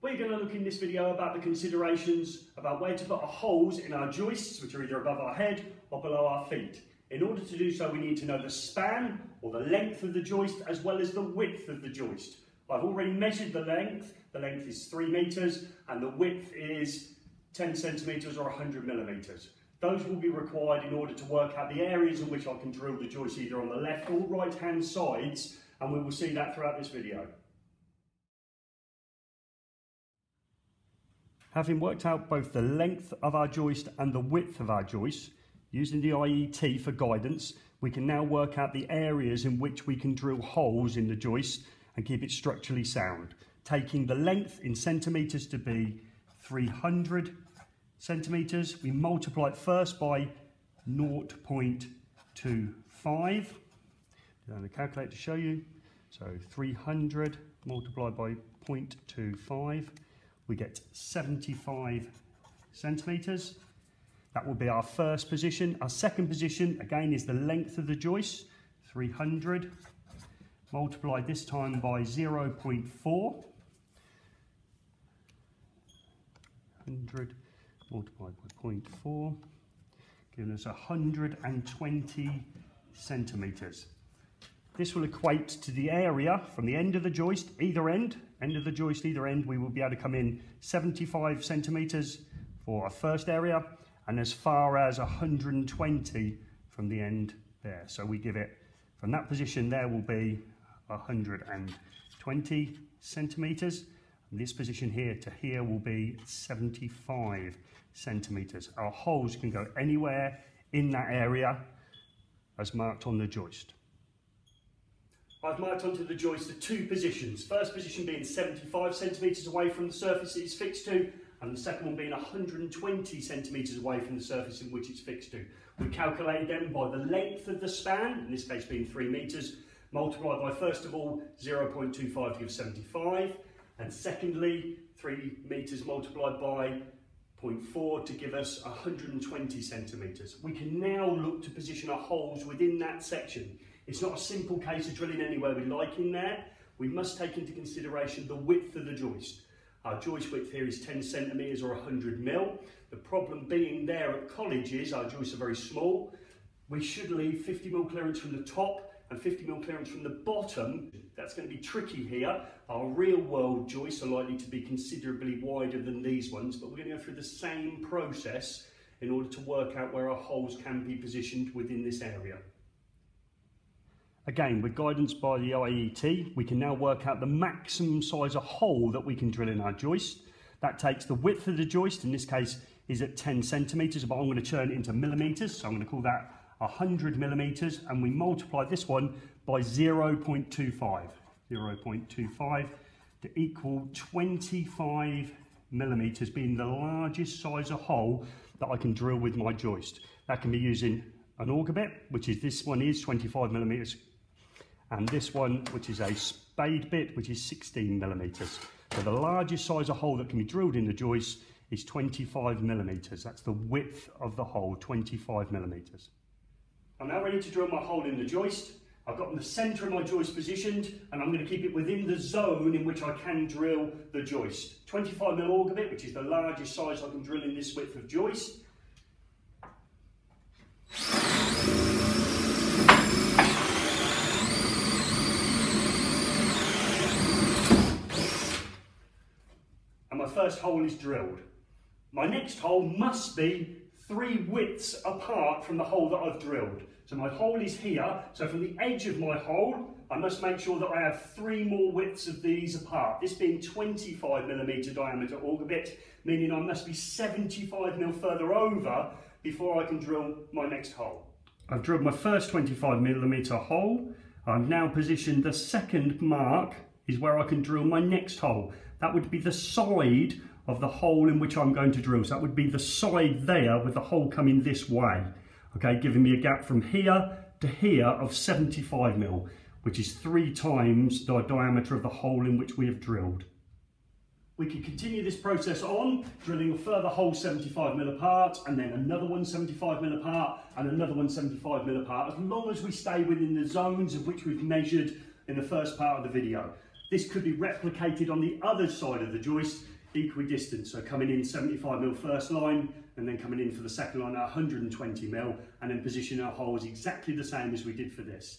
We're going to look in this video about the considerations about where to put our holes in our joists, which are either above our head or below our feet. In order to do so, we need to know the span or the length of the joist as well as the width of the joist. I've already measured the length. The length is 3 meters and the width is 10 centimeters or 100 millimeters. Those will be required in order to work out the areas in which I can drill the joist either on the left or right hand sides, and we will see that throughout this video. Having worked out both the length of our joist and the width of our joist, using the IET for guidance, we can now work out the areas in which we can drill holes in the joist and keep it structurally sound, taking the length in centimetres to be 300 centimetres. We multiply it first by 0.25. Down the calculator to show you. So 300 multiplied by 0.25, we get 75 centimetres. That will be our first position. Our second position, again, is the length of the joist, 300. Multiplied this time by 0.4. 100 multiplied by 0.4, giving us 120 centimetres. This will equate to the area from the end of the joist, either end, we will be able to come in 75 centimetres for our first area, and as far as 120 from the end there. So we give it, from that position there will be 120 centimetres. And this position here to here will be 75 centimetres. Our holes can go anywhere in that area as marked on the joist. I've marked onto the joist the two positions. First position being 75 centimetres away from the surface it is fixed to, and the second one being 120 centimetres away from the surface in which it's fixed to. We calculate them by the length of the span, in this case being 3 metres, multiplied by first of all 0.25 to give 75, and secondly 3 metres multiplied by 0.4 to give us 120 centimetres. We can now look to position our holes within that section. It's not a simple case of drilling anywhere we like in there. We must take into consideration the width of the joist. Our joist width here is 10 centimetres or 100 mil. The problem being there at college is our joists are very small. We should leave 50 mil clearance from the top and 50 mil clearance from the bottom. That's going to be tricky here. Our real world joists are likely to be considerably wider than these ones, but we're going to go through the same process in order to work out where our holes can be positioned within this area. Again, with guidance by the IET, we can now work out the maximum size of hole that we can drill in our joist. That takes the width of the joist, in this case, is at 10 centimetres, but I'm going to turn it into millimetres, so I'm going to call that 100 millimetres, and we multiply this one by 0.25. 0.25 to equal 25 millimetres, being the largest size of hole that I can drill with my joist. That can be using an auger bit, which is this one is 25 millimetres, and this one, which is a spade bit, which is 16 millimetres. So the largest size of hole that can be drilled in the joist is 25 millimetres. That's the width of the hole, 25 millimetres. I'm now ready to drill my hole in the joist. I've got the centre of my joist positioned, and I'm going to keep it within the zone in which I can drill the joist. 25 mil auger bit, which is the largest size I can drill in this width of joist. First hole is drilled. My next hole must be 3 widths apart from the hole that I've drilled. So my hole is here, so from the edge of my hole I must make sure that I have 3 more widths of these apart, this being 25 millimetre diameter auger bit, meaning I must be 75 mil further over before I can drill my next hole. I've drilled my first 25 millimetre hole. I've now positioned the second mark is where I can drill my next hole. That would be the side of the hole in which I'm going to drill. So that would be the side there with the hole coming this way. Okay, giving me a gap from here to here of 75 mil, which is 3 times the diameter of the hole in which we have drilled. We can continue this process on, drilling a further hole 75 mil apart, and then another one 75 mil apart, and another one 75 mil apart, as long as we stay within the zones of which we've measured in the first part of the video. This could be replicated on the other side of the joist, equidistant, so coming in 75mm first line and then coming in for the second line at 120mm, and then positioning our holes exactly the same as we did for this.